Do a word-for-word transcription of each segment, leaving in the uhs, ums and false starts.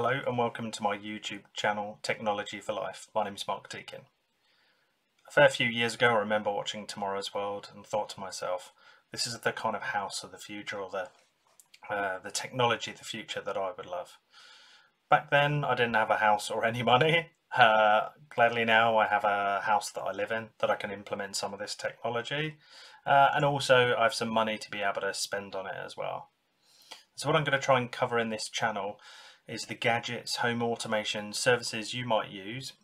Hello and welcome to my YouTube channel, Technology for Life. My name is Mark Deakin. A fair few years ago, I remember watching Tomorrow's World and thought to myself, this is the kind of house of the future, or the, uh, the technology of the future that I would love. Back then, I didn't have a house or any money. Uh, gladly now, I have a house that I live in that I can implement some of this technology. Uh, and also, I have some money to be able to spend on it as well. So what I'm going to try and cover in this channel is the gadgets, home automation, services you might use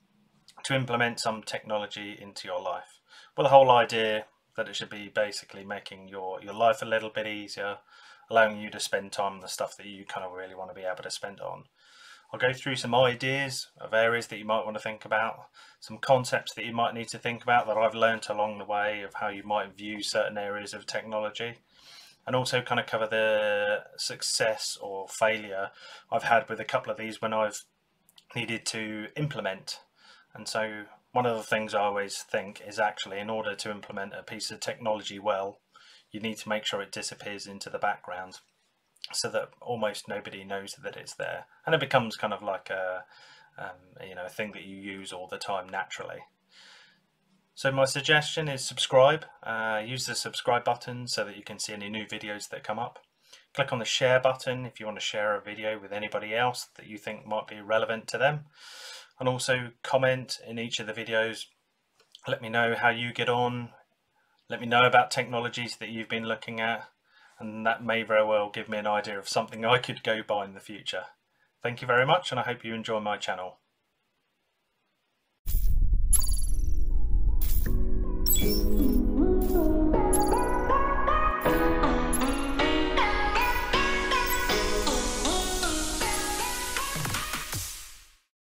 to implement some technology into your life. Well, the whole idea that it should be basically making your, your life a little bit easier, allowing you to spend time on the stuff that you kind of really want to be able to spend on. I'll go through some ideas of areas that you might want to think about, some concepts that you might need to think about that I've learned along the way of how you might view certain areas of technology. And also kind of cover the success or failure I've had with a couple of these when I've needed to implement. And so one of the things I always think is actually in order to implement a piece of technology well, you need to make sure it disappears into the background so that almost nobody knows that it's there. And it becomes kind of like a, um, you know, a thing that you use all the time naturally. So my suggestion is subscribe, uh, use the subscribe button so that you can see any new videos that come up. Click on the share button if you want to share a video with anybody else that you think might be relevant to them. And also comment in each of the videos, let me know how you get on, let me know about technologies that you've been looking at, and that may very well give me an idea of something I could go by in the future. Thank you very much and I hope you enjoy my channel.